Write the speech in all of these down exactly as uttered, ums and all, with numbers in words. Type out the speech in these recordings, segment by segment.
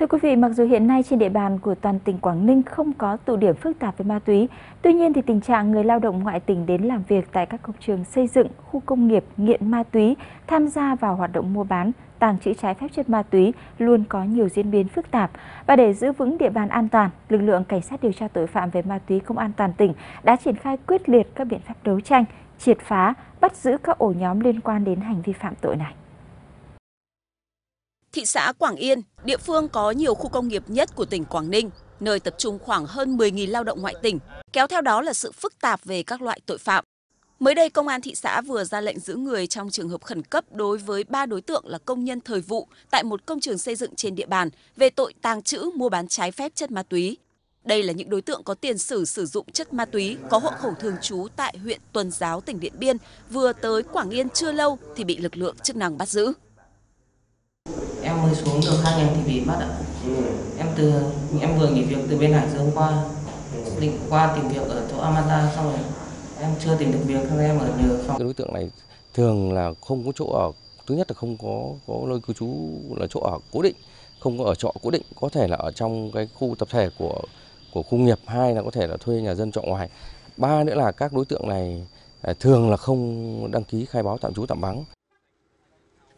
Thưa quý vị, mặc dù hiện nay trên địa bàn của toàn tỉnh Quảng Ninh không có tụ điểm phức tạp về ma túy, tuy nhiên thì tình trạng người lao động ngoại tỉnh đến làm việc tại các công trường xây dựng, khu công nghiệp nghiện ma túy, tham gia vào hoạt động mua bán, tàng trữ trái phép chất ma túy luôn có nhiều diễn biến phức tạp. Và để giữ vững địa bàn an toàn, lực lượng Cảnh sát điều tra tội phạm về ma túy Công an toàn tỉnh đã triển khai quyết liệt các biện pháp đấu tranh, triệt phá, bắt giữ các ổ nhóm liên quan đến hành vi phạm tội này. Thị xã Quảng Yên, địa phương có nhiều khu công nghiệp nhất của tỉnh Quảng Ninh, nơi tập trung khoảng hơn mười nghìn lao động ngoại tỉnh, kéo theo đó là sự phức tạp về các loại tội phạm. Mới đây, Công an thị xã vừa ra lệnh giữ người trong trường hợp khẩn cấp đối với ba đối tượng là công nhân thời vụ tại một công trường xây dựng trên địa bàn về tội tàng trữ mua bán trái phép chất ma túy. Đây là những đối tượng có tiền sử sử dụng chất ma túy, có hộ khẩu thường trú tại huyện Tuần Giáo, tỉnh Điện Biên, vừa tới Quảng Yên chưa lâu thì bị lực lượng chức năng bắt giữ. Em mới xuống được hai ngày thì bị bắt ạ. Ừ. Em từ em vừa nghỉ việc từ bên Hải Dương qua, ừ. định qua tìm việc ở chỗ Amata, xong rồi em chưa tìm được việc, xong em ở nhờ phòng. Cái đối tượng này thường là không có chỗ ở, thứ nhất là không có có nơi cư trú là chỗ ở cố định, không có ở trọ cố định, có thể là ở trong cái khu tập thể của của khu nghiệp, hai là có thể là thuê nhà dân trọ ngoài, ba nữa là các đối tượng này thường là không đăng ký khai báo tạm trú tạm vắng.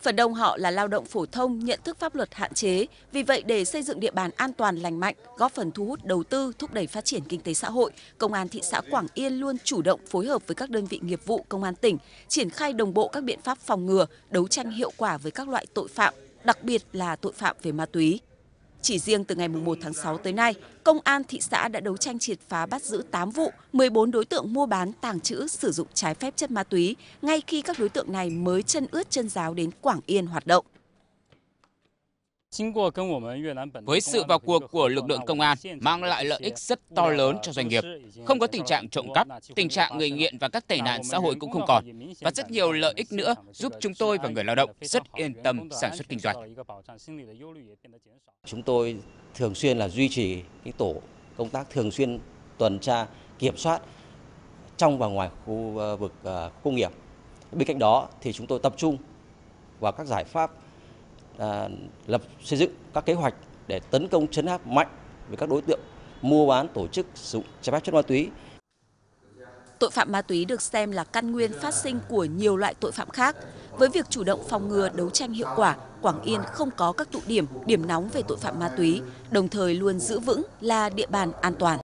Phần đông họ là lao động phổ thông, nhận thức pháp luật hạn chế, vì vậy để xây dựng địa bàn an toàn lành mạnh, góp phần thu hút đầu tư, thúc đẩy phát triển kinh tế xã hội, Công an thị xã Quảng Yên luôn chủ động phối hợp với các đơn vị nghiệp vụ Công an tỉnh, triển khai đồng bộ các biện pháp phòng ngừa, đấu tranh hiệu quả với các loại tội phạm, đặc biệt là tội phạm về ma túy. Chỉ riêng từ ngày mùng một tháng sáu tới nay, Công an thị xã đã đấu tranh triệt phá bắt giữ tám vụ, mười bốn đối tượng mua bán, tàng trữ, sử dụng trái phép chất ma túy, ngay khi các đối tượng này mới chân ướt chân ráo đến Quảng Yên hoạt động. Với sự vào cuộc của lực lượng công an mang lại lợi ích rất to lớn cho doanh nghiệp, không có tình trạng trộm cắp, tình trạng người nghiện và các tệ nạn xã hội cũng không còn, và rất nhiều lợi ích nữa giúp chúng tôi và người lao động rất yên tâm sản xuất kinh doanh. Chúng tôi thường xuyên là duy trì cái tổ công tác thường xuyên tuần tra kiểm soát trong và ngoài khu vực công nghiệp. Bên cạnh đó thì chúng tôi tập trung vào các giải pháp À, lập xây dựng các kế hoạch để tấn công trấn áp mạnh với các đối tượng mua bán, tổ chức sử dụng trái phép chất ma túy. Tội phạm ma túy được xem là căn nguyên phát sinh của nhiều loại tội phạm khác. Với việc chủ động phòng ngừa, đấu tranh hiệu quả, Quảng Yên không có các tụ điểm, điểm nóng về tội phạm ma túy, đồng thời luôn giữ vững là địa bàn an toàn.